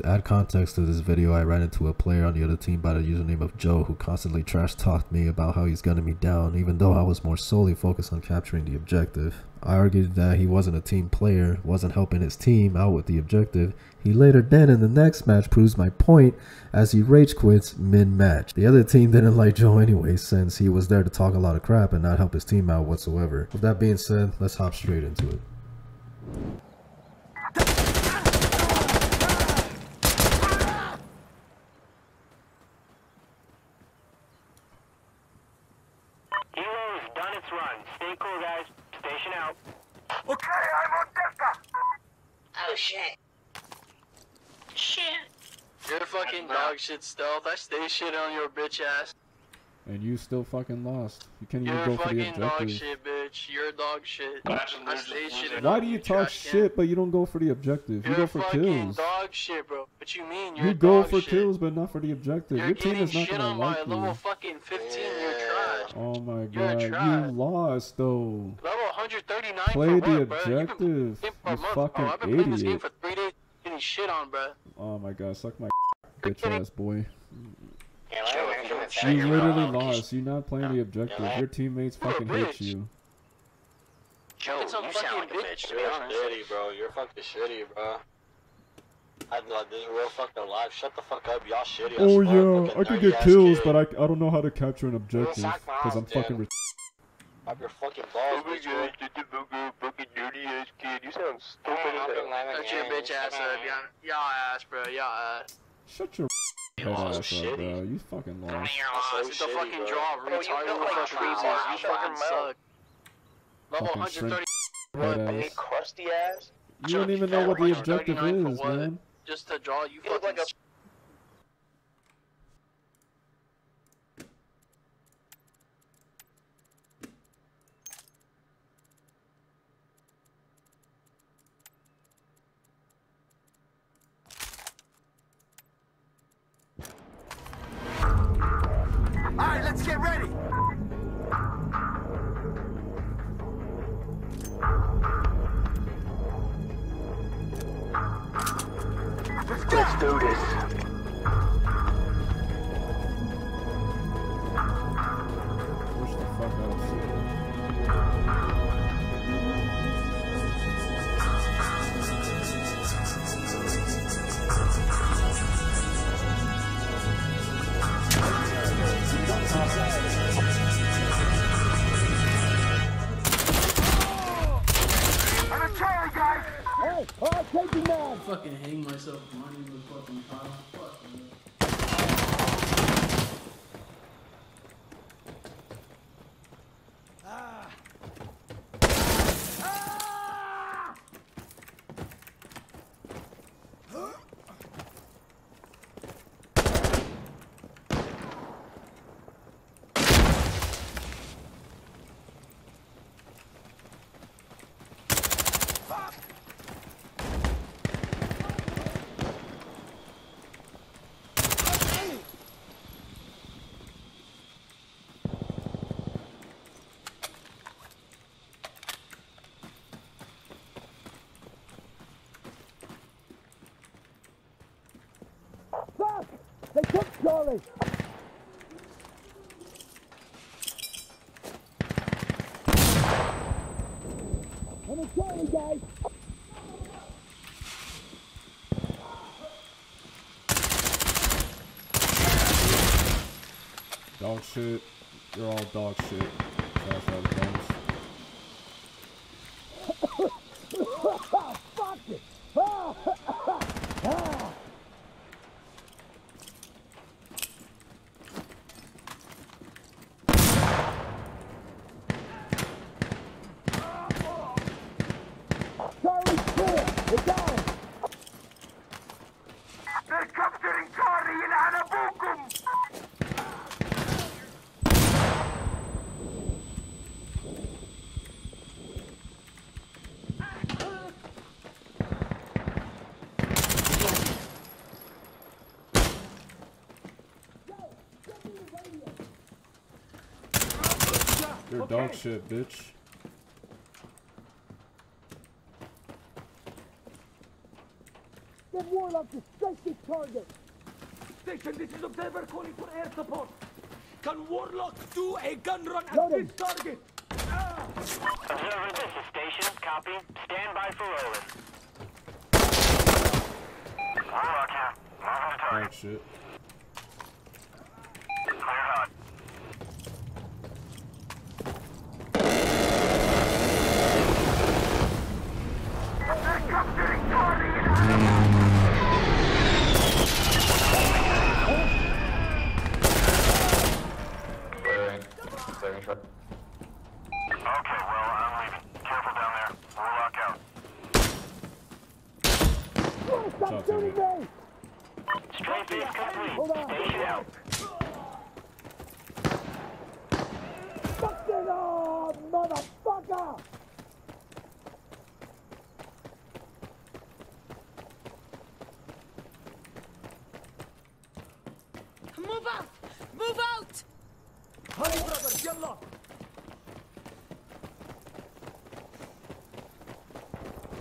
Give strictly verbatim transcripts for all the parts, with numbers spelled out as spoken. To add context to this video, I ran into a player on the other team by the username of Joe who constantly trash talked me about how he's gunning me down, even though I was more solely focused on capturing the objective. I argued that he wasn't a team player, wasn't helping his team out with the objective. He later then in the next match proves my point as he rage quits mid-match. The other team didn't like Joe anyway since he was there to talk a lot of crap and not help his team out whatsoever. With that being said, let's hop straight into it. Run. Stay cool, guys. Station out. Okay, I'm on Delta. Oh, shit. Shit. You're fucking dog shit stealth. I stay shit on your bitch ass. And you still fucking lost. You can't even go for the objective. You're fucking dog shit, bitch. You're dog shit. I stay shit on. Why do you talk shit, but you don't go for the objective? You go for kills. You're fucking dog shit, bro. What you mean? You're dog shit. You go for kills, but not for the objective. Your team is not gonna like you. You're getting shit on by level fucking fifteen. You're trash. Oh my god, you lost though. Level one thirty-nine. Play the objective. You fucking idiot. I've been playing this game for three days. Getting shit on, bro. Oh my god, suck my bitch ass, boy. You literally lost. You're not playing no, the objective. No. Your teammates You're fucking hate you. Joe, you sound like a bitch, to be honest. You're shitty, bro. You're fucking shitty, bro. I thought this is real fucking live. Shut the fuck up. Y'all shitty. Oh, yeah. I, I can get kills, kid. but I, I don't know how to capture an objective. Because I'm fucking retarded. I'm your fucking balls, bitch. You fucking dirty ass kid. You sound stupid as hell. That's your bitch ass up. Y'all ass, bro. Y'all ass. Shut your You lost, up, bro. You fucking lost. So it's shitty, a fucking bro. draw. Bro, you know, like fucking trees, man. You fucking suck. Level one thirty. Run, big crusty ass. You don't even know what the objective is, man. Just to draw, you fucking like a do this. Push the fuck out of here. I'm a try, guys! Hey, oh, take you now! I fucking hang myself. They took Charlie! I'm a Charlie, guys! Dog shit. You're all dog shit. That's how it comes. You're okay. Dog shit, bitch. The Warlock is striking target. Station, this is Observer calling for air support. Can Warlock do a gun run at this target? Ah. Observer, this is Station. Copy. Stand by for rolling. Warlock here. Move on target. Oh, shit.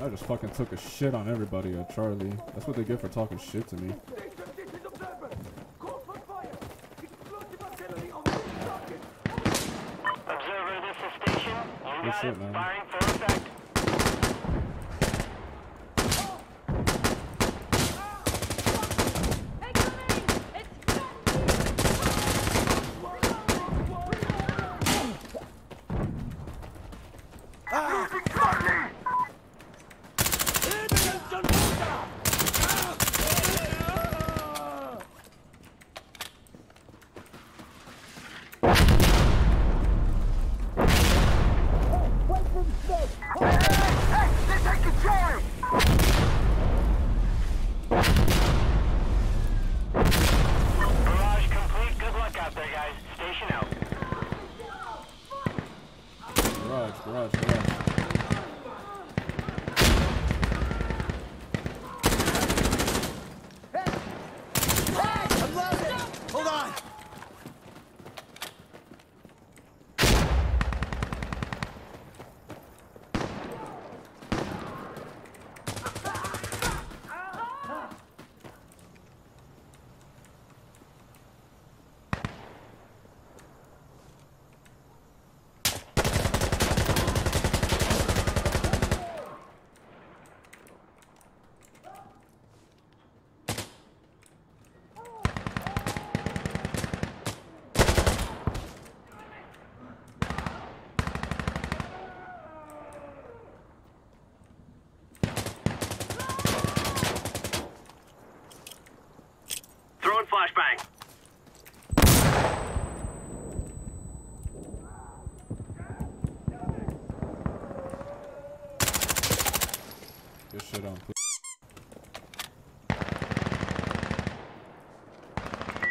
I just fucking took a shit on everybody at Charlie. That's what they get for talking shit to me. Observer, this is Station. You got it. Firing for effect.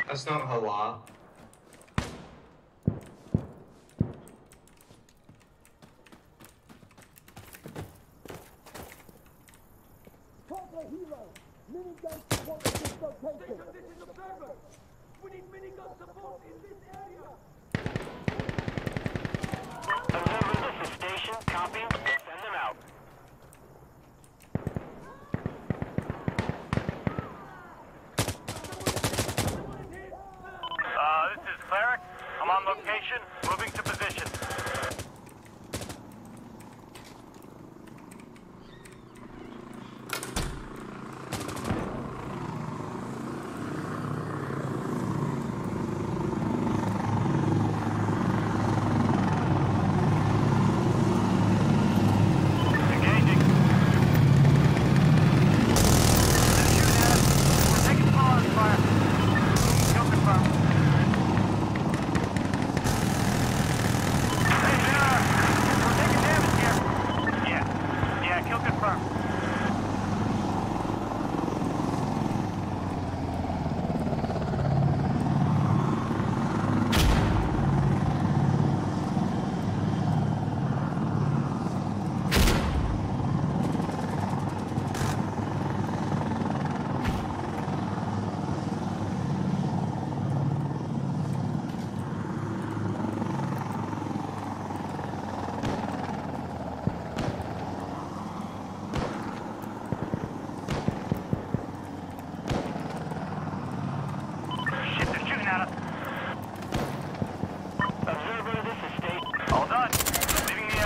That's not halal. Call the hero. Minigun support at this location. This is Observer. We need minigun support in this area. Observer, this is Station. Copy. Send them out. Moving to position.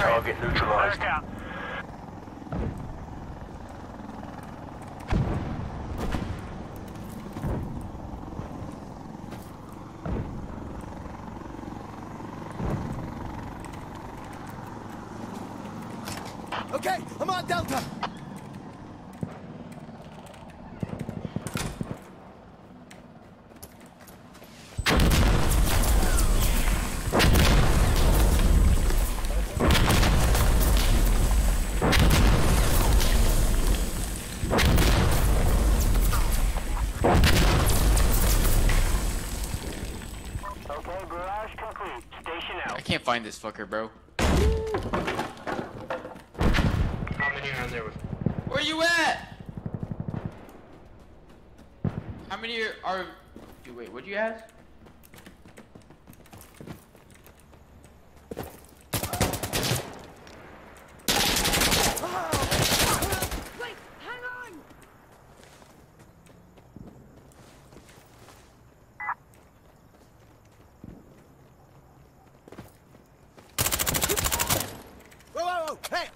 Target neutralized. Okay, I'm on Delta. I can't find this fucker, bro. How many are there with? Where you at? How many are? Dude, wait, what'd you ask? Hey!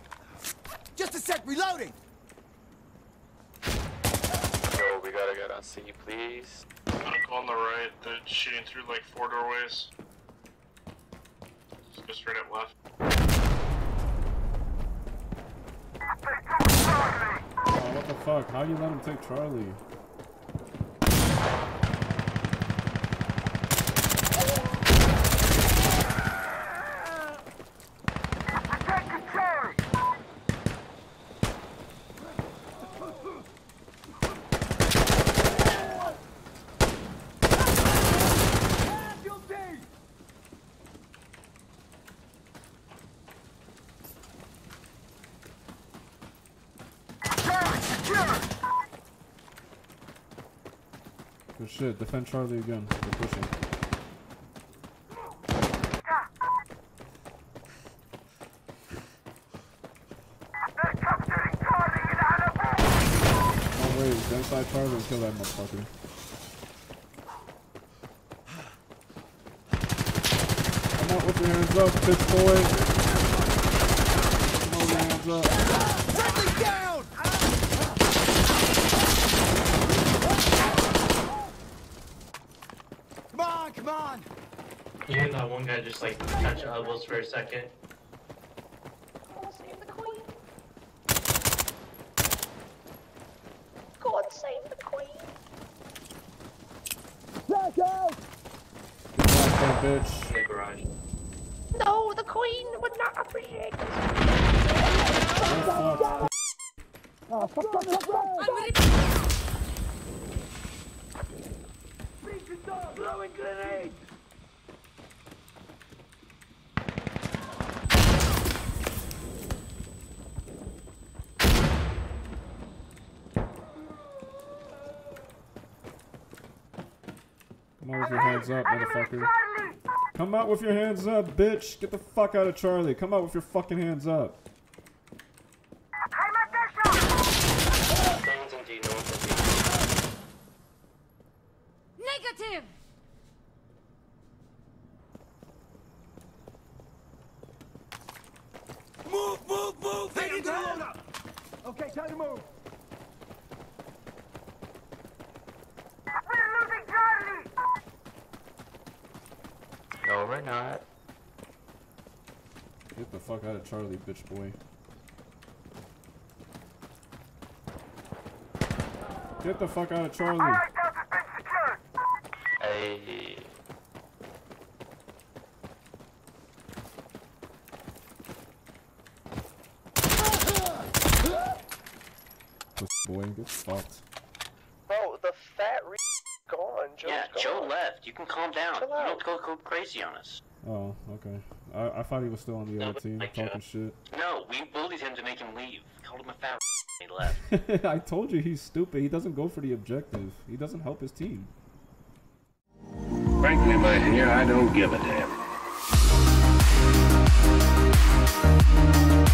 Just a sec, reloading! Yo, we gotta get on C, please. Look on the right, they're shooting through like four doorways. Just go straight up left. Oh, what the fuck? How do you let him take Charlie? Good shit, defend Charlie again. They're pushing. Oh wait, go inside Charlie and kill that motherfucker. Come on, with your hands up, bitch boy. Come on, hands up. Friendly down! Come on! You and that one guy just like touch elbows for a second. God save the queen! God save the queen! Back out! Bitch. In the garage. No, the queen would not appreciate this. Oh, oh, fuck, fuck, fuck, fuck. Blowing grenades! Come out with your hands up, motherfucker. Come out with your hands up, bitch! Get the fuck out of Charlie. Come out with your fucking hands up. Negative! Move, move, move! They need to load up! Okay, time to move! We're losing Charlie! No, we're not. Get the fuck out of Charlie, bitch boy. Get the fuck out of Charlie! All right, hey. This boy gets fucked. Bro, the fat re gone. Joe's yeah, gone. Joe left. You can calm down. You don't go, go crazy on us. Oh, okay. I, I thought he was still on the no, other team like talking Joe. shit. No, we bullied him to make him leave. We called him a fat and he left. I told you he's stupid. He doesn't go for the objective. He doesn't help his team. Frankly, my dear, I don't give a damn.